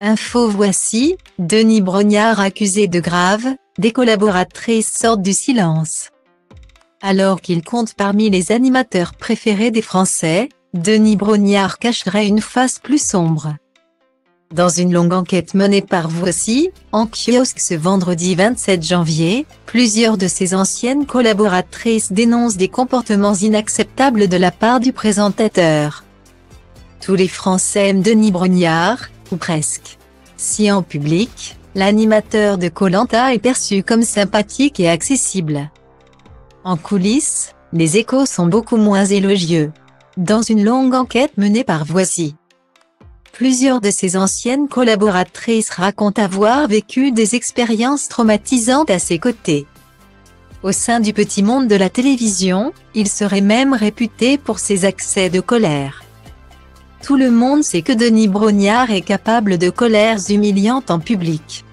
Info Voici, Denis Brogniart accusé de grave, des collaboratrices sortent du silence. Alors qu'il compte parmi les animateurs préférés des Français, Denis Brogniart cacherait une face plus sombre. Dans une longue enquête menée par Voici, en kiosque ce vendredi 27 janvier, plusieurs de ses anciennes collaboratrices dénoncent des comportements inacceptables de la part du présentateur. Tous les Français aiment Denis Brogniart, ou presque. Si en public, l'animateur de Koh-Lanta est perçu comme sympathique et accessible, en coulisses, les échos sont beaucoup moins élogieux. Dans une longue enquête menée par Voici, plusieurs de ses anciennes collaboratrices racontent avoir vécu des expériences traumatisantes à ses côtés. Au sein du petit monde de la télévision, il serait même réputé pour ses accès de colère. Tout le monde sait que Denis Brogniart est capable de colères humiliantes en public.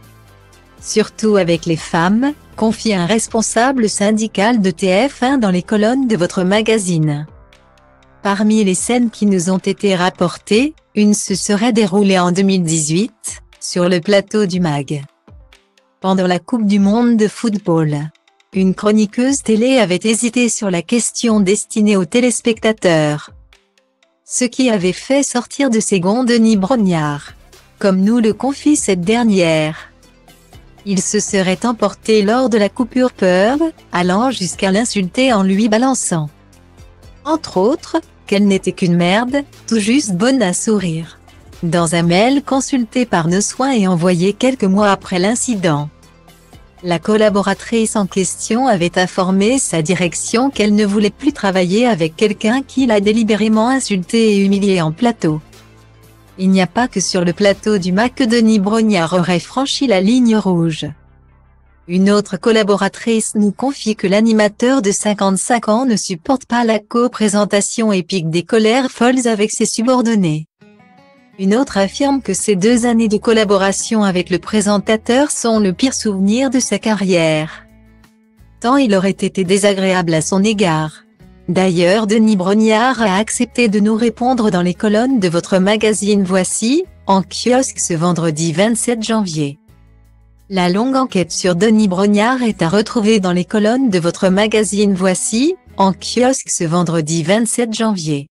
Surtout avec les femmes, confie un responsable syndical de TF1 dans les colonnes de votre magazine. Parmi les scènes qui nous ont été rapportées, une se serait déroulée en 2018, sur le plateau du MAG. Pendant la Coupe du Monde de football, une chroniqueuse télé avait hésité sur la question destinée aux téléspectateurs, ce qui avait fait sortir de ses gonds Denis Brogniart, comme nous le confie cette dernière. Il se serait emporté lors de la coupure peur, allant jusqu'à l'insulter en lui balançant, entre autres, qu'elle n'était qu'une merde, tout juste bonne à sourire. Dans un mail consulté par nos soins et envoyé quelques mois après l'incident, la collaboratrice en question avait informé sa direction qu'elle ne voulait plus travailler avec quelqu'un qui l'a délibérément insulté et humilié en plateau. Il n'y a pas que sur le plateau du MAG que Denis Brogniart aurait franchi la ligne rouge. Une autre collaboratrice nous confie que l'animateur de 55 ans ne supporte pas la co-présentation épique des colères folles avec ses subordonnés. Une autre affirme que ces 2 années de collaboration avec le présentateur sont le pire souvenir de sa carrière, tant il aurait été désagréable à son égard. D'ailleurs, Denis Brogniart a accepté de nous répondre dans les colonnes de votre magazine Voici, en kiosque ce vendredi 27 janvier. La longue enquête sur Denis Brogniart est à retrouver dans les colonnes de votre magazine Voici, en kiosque ce vendredi 27 janvier.